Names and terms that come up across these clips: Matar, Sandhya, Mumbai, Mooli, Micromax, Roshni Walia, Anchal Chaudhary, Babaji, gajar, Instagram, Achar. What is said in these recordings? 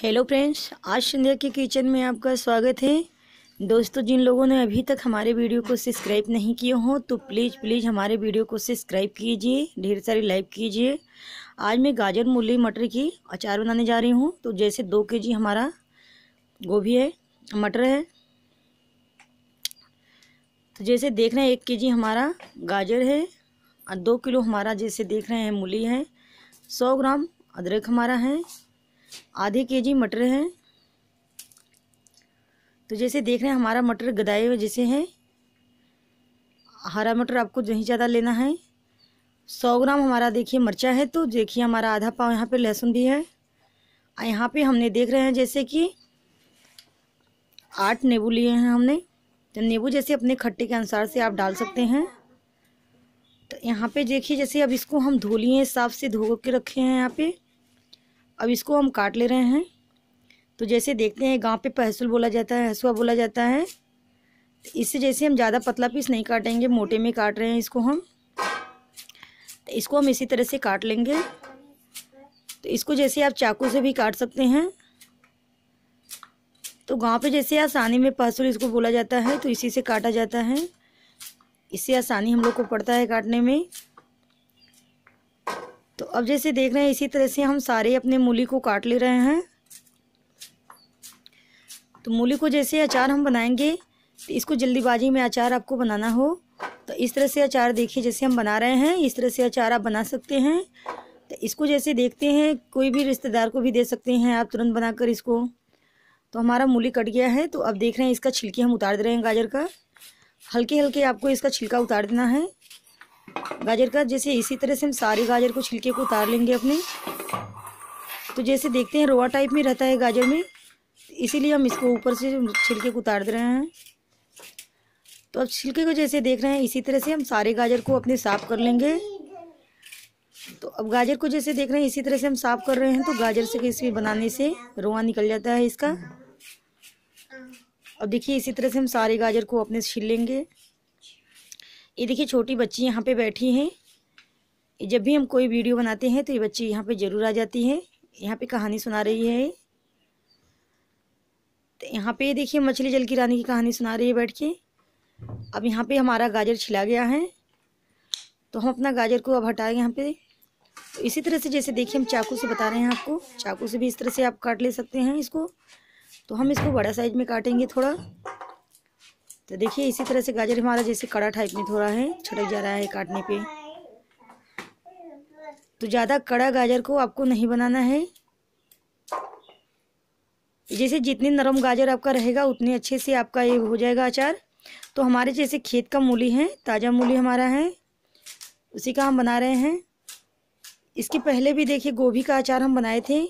Hello friends, आज संध्या के kitchen में आपका स्वागत है। दोस्तों, जिन लोगों ने अभी तक हमारे वीडियो को सब्सक्राइब नहीं किए हों तो प्लीज़ हमारे वीडियो को सब्सक्राइब कीजिए, ढेर सारी लाइक कीजिए। आज मैं गाजर, मूली, मटर की अचार बनाने जा रही हूं। तो जैसे 2 केजी हमारा गोभी है, मटर है, तो जैसे देख रहे हैं 1 केजी हमारा गाजर है और 2 किलो हमारा जैसे देख रहे हैं मूली है, 100 ग्राम अदरक हमारा है, आधे केजी मटर है। तो जैसे देख रहे हैं हमारा मटर गदाए हुए जैसे हैं, हरा मटर आपको नहीं ज़्यादा लेना है। 100 ग्राम हमारा देखिए मिर्चा है। तो देखिए हमारा आधा पाव यहाँ पे लहसुन भी है और यहाँ पे हमने देख रहे हैं जैसे कि 8 नींबू लिए हैं हमने। तो नींबू जैसे अपने खट्टे के अनुसार से आप डाल सकते हैं। तो यहाँ पर देखिए जैसे अब इसको हम धो लिए, साफ से धो के रखे हैं। यहाँ पर अब इसको हम काट ले रहे हैं। तो जैसे देखते हैं गांव पे पहसुल बोला जाता है, हसुआ बोला जाता है। तो इससे जैसे हम ज़्यादा पतला पीस नहीं काटेंगे, मोटे में काट रहे हैं इसको हम। तो इसको हम इसी तरह से काट लेंगे। तो इसको जैसे आप चाकू से भी काट सकते हैं। तो गांव पे जैसे आसानी में पहसुल इसको बोला जाता है, तो इसी से काटा जाता है। इससे आसानी हम लोग को पड़ता है काटने में। तो अब जैसे देख रहे हैं इसी तरह से हम सारे अपने मूली को काट ले रहे हैं। तो मूली को जैसे अचार हम बनाएंगे, तो इसको जल्दीबाजी में अचार आपको बनाना हो तो इस तरह से अचार देखिए जैसे हम बना रहे हैं, इस तरह से अचार आप बना सकते हैं। तो इसको जैसे देखते हैं कोई भी रिश्तेदार को भी दे सकते हैं आप तुरंत बनाकर इसको। तो हमारा मूली कट गया है। तो अब देख रहे हैं इसका छिलके हम उतार दे रहे हैं। गाजर का हल्के हल्के आपको इसका छिलका उतार देना है। गाजर का जैसे इसी तरह से हम सारे गाजर को छिलके को उतार लेंगे अपने। तो जैसे देखते हैं रोआ टाइप में रहता है गाजर में, इसीलिए हम इसको ऊपर से छिलके को उतार दे रहे हैं। तो अब छिलके को जैसे देख रहे हैं इसी तरह से हम सारे गाजर को अपने साफ़ कर लेंगे। तो अब गाजर को जैसे देख रहे हैं इसी तरह से हम साफ़ कर रहे हैं। तो गाजर से किसी बनाने से रोआ निकल जाता है इसका। अब देखिए इसी तरह से हम सारे गाजर को अपने छिल लेंगे। ये देखिए छोटी बच्ची यहाँ पे बैठी हैं। जब भी हम कोई वीडियो बनाते हैं तो ये बच्ची यहाँ पे ज़रूर आ जाती है, यहाँ पे कहानी सुना रही है। तो यहाँ पे देखिए मछली जल की रानी की कहानी सुना रही है बैठ के। अब यहाँ पे हमारा गाजर छिला गया है। तो हम अपना गाजर को अब हटाएंगे यहाँ पे। तो इसी तरह से जैसे देखिए हम चाकू से बता रहे हैं आपको, चाकू से भी इस तरह से आप काट ले सकते हैं इसको। तो हम इसको बड़ा साइज में काटेंगे थोड़ा। तो देखिए इसी तरह से गाजर हमारा जैसे कड़ा टाइप में थोड़ा है, छटक जा रहा है काटने पे। तो ज़्यादा कड़ा गाजर को आपको नहीं बनाना है। जैसे जितने नरम गाजर आपका रहेगा उतने अच्छे से आपका ये हो जाएगा अचार। तो हमारे जैसे खेत का मूली है, ताज़ा मूली हमारा है, उसी का हम बना रहे हैं। इसके पहले भी देखिए गोभी का अचार हम बनाए थे,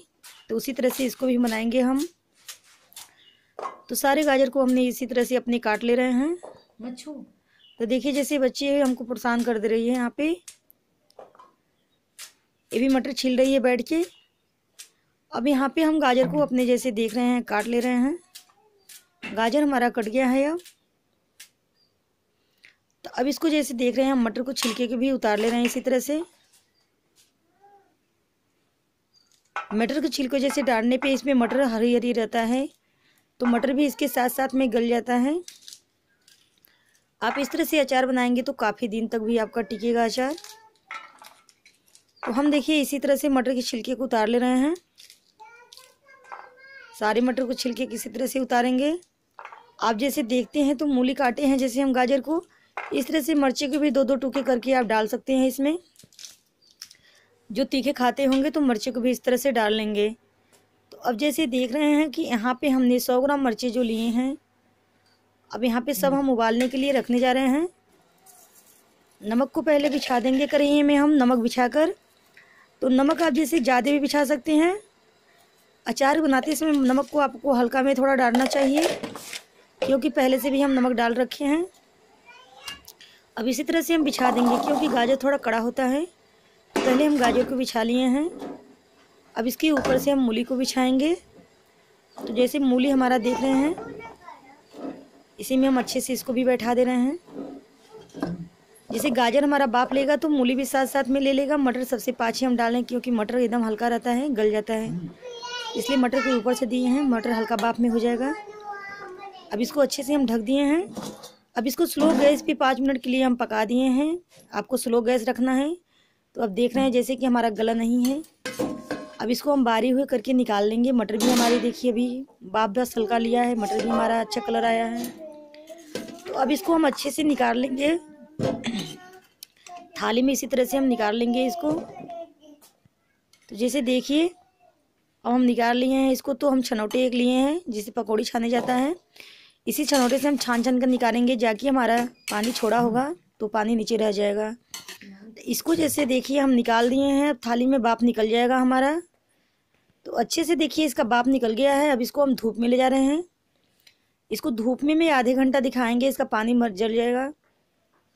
तो उसी तरह से इसको भी बनाएंगे हम। तो सारे गाजर को हमने इसी तरह से अपने काट ले रहे हैं। तो देखिए जैसे बच्चे हमको परेशान कर दे रही है यहाँ पे। ये भी मटर छिल रही है बैठ के। अब यहाँ पे हम गाजर को अपने जैसे देख रहे हैं काट ले रहे हैं। गाजर हमारा कट गया है अब। तो अब इसको जैसे देख रहे हैं हम मटर को छिलके के भी उतार ले रहे हैं इसी तरह से। मटर के छिलके जैसे डालने पे इसमें मटर हरी हरी रहता है, तो मटर भी इसके साथ साथ में गल जाता है। आप इस तरह से अचार बनाएंगे तो काफ़ी दिन तक भी आपका टिकेगा अचार। तो हम देखिए इसी तरह से मटर के छिलके को उतार ले रहे हैं। सारे मटर को छिलके किसी तरह से उतारेंगे। आप जैसे देखते हैं तो मूली काटे हैं जैसे हम गाजर को, इस तरह से मिर्ची के भी 2-2 टुकड़े करके आप डाल सकते हैं इसमें। जो तीखे खाते होंगे तो मिर्ची को भी इस तरह से डाल लेंगे। तो अब जैसे देख रहे हैं कि यहाँ पे हमने 100 ग्राम मिर्चे जो लिए हैं, अब यहाँ पे सब हम उबालने के लिए रखने जा रहे हैं। नमक को पहले बिछा देंगे कढ़ाई में हम, नमक बिछाकर। तो नमक आप जैसे ज़्यादा भी बिछा सकते हैं। अचार बनाते समय नमक को आपको हल्का में थोड़ा डालना चाहिए, क्योंकि पहले से भी हम नमक डाल रखे हैं। अब इसी तरह से हम बिछा देंगे, क्योंकि गाजर थोड़ा कड़ा होता है। तो पहले हम गाजर को बिछा लिए हैं। अब इसके ऊपर से हम मूली को बिछाएंगे। तो जैसे मूली हमारा देख रहे हैं, इसी में हम अच्छे से इसको भी बैठा दे रहे हैं। जैसे गाजर हमारा बाप लेगा तो मूली भी साथ साथ में ले लेगा। मटर सबसे पाछे हम डालें, क्योंकि मटर एकदम हल्का रहता है, गल जाता है। इसलिए मटर को ऊपर से दिए हैं। मटर हल्का भाप में हो जाएगा। अब इसको अच्छे से हम ढक दिए हैं। अब इसको स्लो गैस पे 5 मिनट के लिए हम पका दिए हैं। आपको स्लो गैस रखना है। तो अब देख रहे हैं जैसे कि हमारा गला नहीं है। अब इसको हम बारी हुए करके निकाल लेंगे। मटर भी हमारी देखिए अभी बाप दस हल्का लिया है। मटर भी हमारा अच्छा कलर आया है। तो अब इसको हम अच्छे से निकाल लेंगे। थाली में इसी तरह से हम निकाल लेंगे इसको। तो जैसे देखिए अब हम निकाल लिए हैं इसको। तो हम छनौटे एक लिए हैं जिसे पकौड़ी छाने जाता है। इसी छनौटे से हम छान कर निकालेंगे। जाके हमारा पानी छोड़ा होगा तो पानी नीचे रह जाएगा। इसको जैसे देखिए हम निकाल दिए हैं। अब थाली में बाप निकल जाएगा हमारा। तो अच्छे से देखिए इसका बाप निकल गया है। अब इसको हम धूप में ले जा रहे हैं। इसको धूप में मैं आधे घंटा दिखाएंगे। इसका पानी मर जल जाएगा।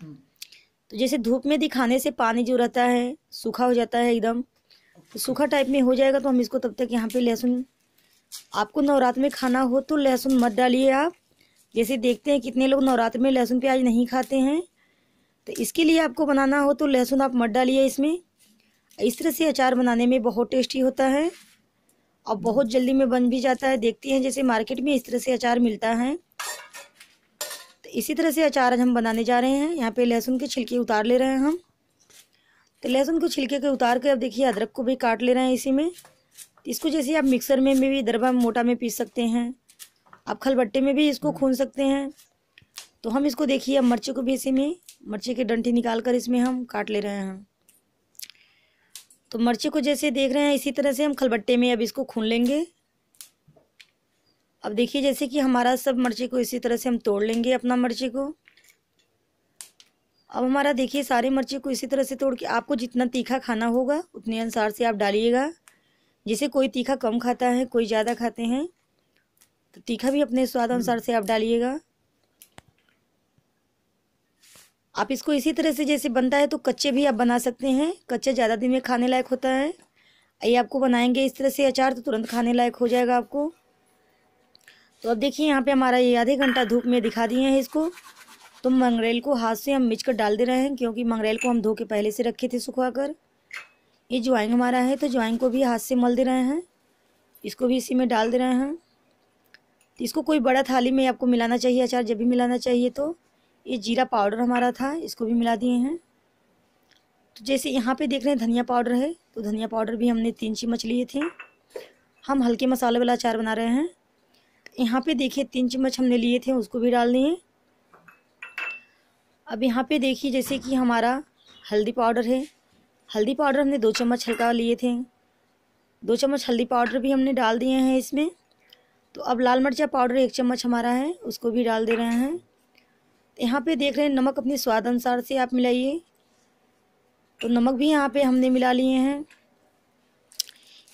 तो जैसे धूप में दिखाने से पानी जो रहता है सूखा हो जाता है एकदम। तो सूखा टाइप में हो जाएगा। तो हम इसको तब तक यहाँ पे लहसुन, आपको नवरात्र में खाना हो तो लहसुन मत डालिए आप। जैसे देखते हैं कितने लोग नवरात्र में लहसुन प्याज नहीं खाते हैं। तो इसके लिए आपको बनाना हो तो लहसुन आप मत डालिए इसमें। इस तरह से अचार बनाने में बहुत टेस्टी होता है और बहुत जल्दी में बन भी जाता है। देखते हैं जैसे मार्केट में इस तरह से अचार मिलता है। तो इसी तरह से अचार आज हम बनाने जा रहे हैं। यहाँ पे लहसुन के छिलके उतार ले रहे हैं हम। तो लहसुन को छिलके के उतार के अब देखिए अदरक को भी काट ले रहे हैं इसी में। इसको जैसे आप मिक्सर में भी दरबा मोटा में पीस सकते हैं। आप खलबट्टे में भी इसको खून सकते हैं। तो हम इसको देखिए अब मिर्ची को भी इसी में मिर्ची के डंठे निकाल कर इसमें हम काट ले रहे हैं। तो मिर्ची को जैसे देख रहे हैं इसी तरह से हम खलबट्टे में अब इसको खून लेंगे। अब देखिए जैसे कि हमारा सब मिर्ची को इसी तरह से हम तोड़ लेंगे अपना मिर्ची को। अब हमारा देखिए सारे मिर्ची को इसी तरह से तोड़ के, आपको जितना तीखा खाना होगा उतने अनुसार से आप डालिएगा। जैसे कोई तीखा कम खाता है, कोई ज़्यादा खाते हैं, तो तीखा भी अपने स्वाद अनुसार से आप डालिएगा। आप इसको इसी तरह से जैसे बनता है तो कच्चे भी आप बना सकते हैं। कच्चे ज़्यादा दिन में खाने लायक होता है। ये आपको बनाएंगे इस तरह से अचार तो तुरंत खाने लायक हो जाएगा आपको। तो अब देखिए यहाँ पे हमारा ये आधे घंटा धूप में दिखा दिए हैं इसको। तो मंगरेल को हाथ से हम मिच कर डाल दे रहे हैं क्योंकि मंगरेल को हम धो के पहले से रखे थे सुखवा कर। ये ज्वाइन हमारा है तो ज्वाइन को भी हाथ से मल दे रहे हैं। इसको भी इसी में डाल दे रहे हैं। तो इसको कोई बड़ा थाली में आपको मिलाना चाहिए अचार जब भी मिलाना चाहिए। तो ये जीरा पाउडर हमारा था इसको भी मिला दिए हैं। तो जैसे यहाँ पे देख रहे हैं धनिया पाउडर है तो धनिया पाउडर भी हमने 3 चम्मच लिए थे। हम हल्के मसाले वाला अचार बना रहे हैं। यहाँ पे देखिए 3 चम्मच हमने लिए थे उसको भी डाल दिए। अब यहाँ पे देखिए जैसे कि हमारा हल्दी पाउडर है। हल्दी पाउडर हमने 2 चम्मच हल्का लिए थे। 2 चम्मच हल्दी पाउडर भी हमने डाल दिए हैं इसमें। तो अब लाल मिर्चा पाउडर 1 चम्मच हमारा है उसको भी डाल दे रहे हैं। यहाँ पे देख रहे हैं नमक अपने स्वाद अनुसार से आप मिलाइए। तो नमक भी यहाँ पे हमने मिला लिए हैं।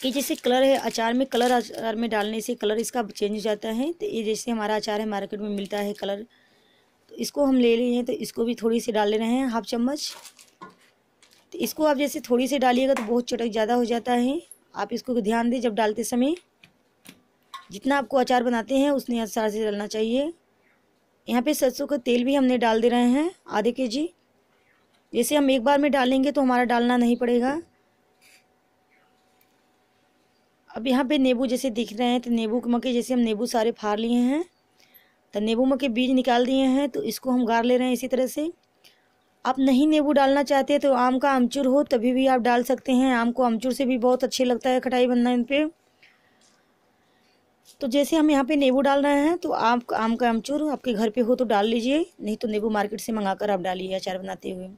ये जैसे कलर है अचार में, कलर अचार में डालने से कलर इसका चेंज हो जाता है। तो ये जैसे हमारा अचार है मार्केट में मिलता है कलर, तो इसको हम ले लिए हैं। तो इसको भी थोड़ी सी डाल ले रहे हैं 1/2 चम्मच। तो इसको आप जैसे थोड़ी सी डालिएगा तो बहुत चटक ज़्यादा हो जाता है। आप इसको ध्यान दें जब डालते समय, जितना आपको अचार बनाते हैं उतने अनुसार से डालना चाहिए। यहाँ पे सरसों का तेल भी हमने डाल दे रहे हैं 0.5 kg। जैसे हम एक बार में डालेंगे तो हमारा डालना नहीं पड़ेगा। अब यहाँ पे नींबू जैसे दिख रहे हैं तो नींबू मके जैसे हम नींबू सारे फाड़ लिए हैं। तो नींबू मके बीज निकाल दिए हैं तो इसको हम गाड़ ले रहे हैं इसी तरह से। आप नहीं नींबू डालना चाहते हैं तो आम का आमचूर हो तभी भी आप डाल सकते हैं। आम को आमचूर से भी बहुत अच्छे लगता है खटाई बनना इन पर। तो जैसे हम यहाँ पे नींबू डाल रहे हैं तो आप आम का अमचूर आपके घर पे हो तो डाल लीजिए, नहीं तो नींबू मार्केट से मंगाकर आप डालिए अचार बनाते हुए।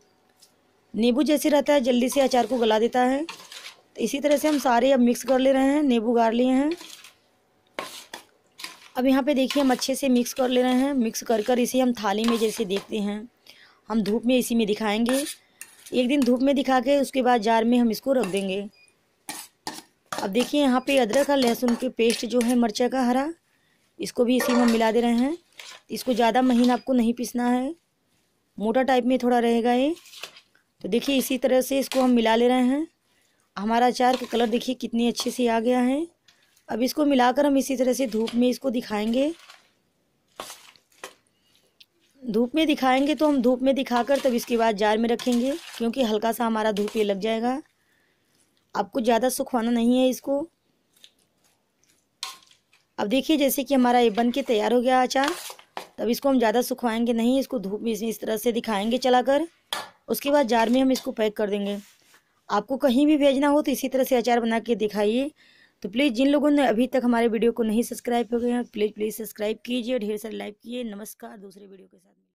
नींबू जैसे रहता है जल्दी से अचार को गला देता है। तो इसी तरह से हम सारे अब मिक्स कर ले रहे हैं। नींबू गाड़ लिए हैं। अब यहाँ पे देखिए हम अच्छे से मिक्स कर ले रहे हैं। मिक्स कर कर इसे हम थाली में जैसे देखते हैं, हम धूप में इसी में दिखाएँगे। एक दिन धूप में दिखा के उसके बाद जार में हम इसको रख देंगे। अब देखिए यहाँ पे अदरक और लहसुन के पेस्ट जो है मिर्चा का हरा, इसको भी इसी में मिला दे रहे हैं। इसको ज़्यादा महीन आपको नहीं पीसना है, मोटा टाइप में थोड़ा रहेगा ये। तो देखिए इसी तरह से इसको हम मिला ले रहे हैं। हमारा अचार का कलर देखिए कितनी अच्छे से आ गया है। अब इसको मिलाकर हम इसी तरह से धूप में इसको दिखाएँगे। धूप में दिखाएँगे तो हम धूप में दिखाकर तब इसके बाद जार में रखेंगे क्योंकि हल्का सा हमारा धूप ये लग जाएगा। आपको ज़्यादा सुखवाना नहीं है इसको। अब देखिए जैसे कि हमारा ये बन के तैयार हो गया अचार। तब इसको हम ज़्यादा सुखवाएंगे नहीं, इसको धूप में इस तरह से दिखाएंगे चलाकर। उसके बाद जार में हम इसको पैक कर देंगे। आपको कहीं भी भेजना हो तो इसी तरह से अचार बना के दिखाइए। तो प्लीज़ जिन लोगों ने अभी तक हमारे वीडियो को नहीं सब्सक्राइब हो गए हैं, प्लीज़ सब्सक्राइब कीजिए, ढेर सारे लाइक कीजिए। नमस्कार, दूसरे वीडियो के साथ।